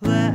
Let